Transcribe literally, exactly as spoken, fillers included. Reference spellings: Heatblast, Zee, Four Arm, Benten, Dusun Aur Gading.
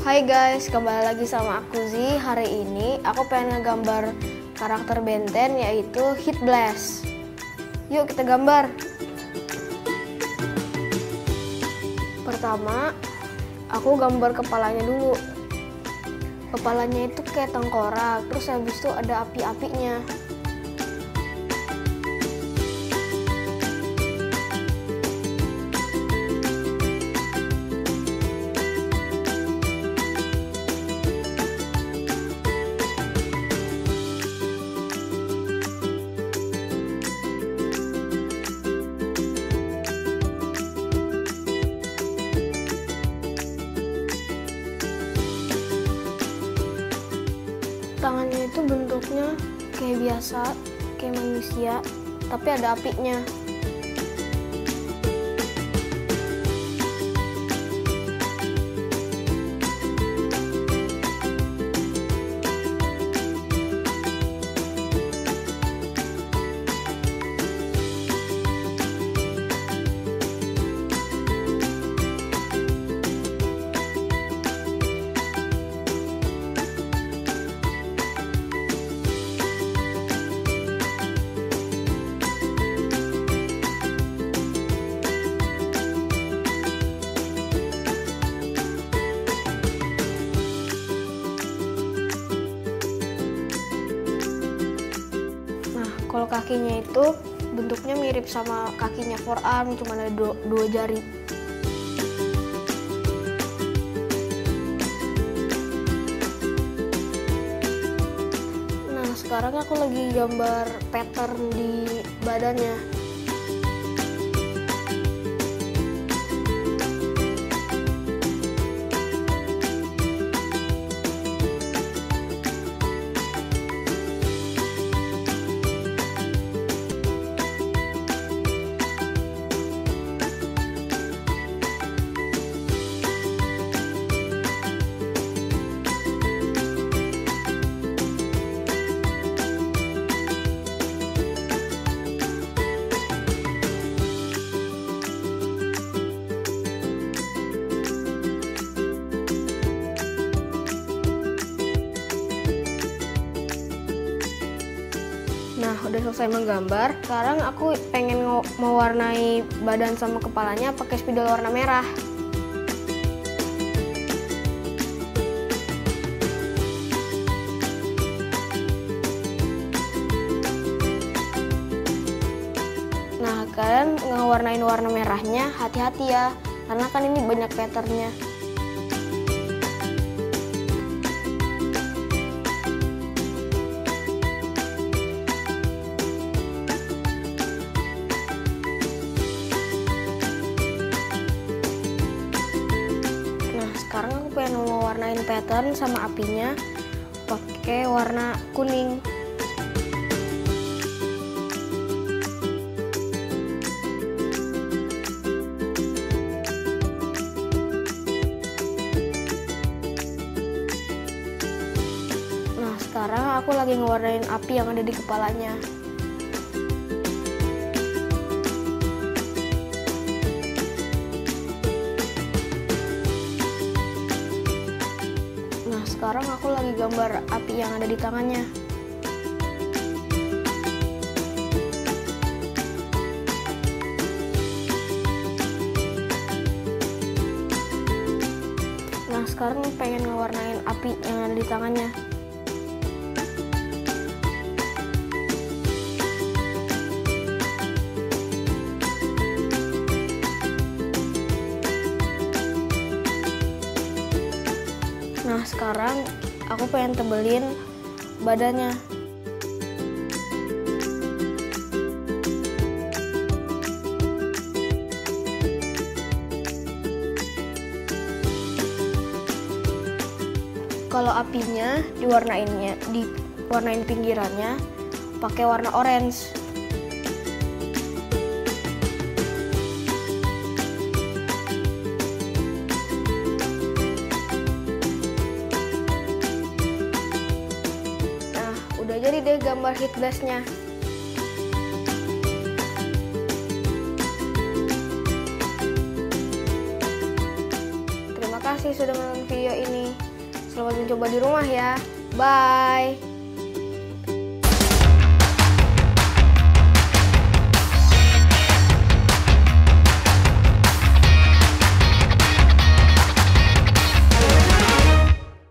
Hai guys, kembali lagi sama aku Zee. Hari ini aku pengen ngegambar karakter Benten, yaitu Heatblast. Yuk kita gambar. Pertama aku gambar kepalanya dulu. Kepalanya itu kayak tengkorak, terus habis itu ada api-apinya. Tangannya itu bentuknya kayak biasa, kayak manusia, tapi ada apinya. Kalau kakinya itu bentuknya mirip sama kakinya Four Arm, cuma ada dua, dua jari. Nah, sekarang aku lagi gambar pattern di badannya. Nah, udah selesai menggambar. Sekarang aku pengen mewarnai badan sama kepalanya pakai spidol warna merah. Nah, kalian ngewarnain warna merahnya hati-hati ya, karena kan ini banyak patternnya. Sekarang aku pengen mewarnain pattern sama apinya pakai warna kuning. Nah, sekarang aku lagi ngewarnain api yang ada di kepalanya. Sekarang aku lagi gambar api yang ada di tangannya. Nah, sekarang pengen ngewarnain api yang ada di tangannya. Nah, sekarang aku pengen tebelin badannya. Kalau apinya diwarnainnya, diwarnain pinggirannya pakai warna orange. Jadi deh gambar Heatblast-nya. Terima kasih kasih sudah menonton video ini. Selamat mencoba di rumah ya. Bye.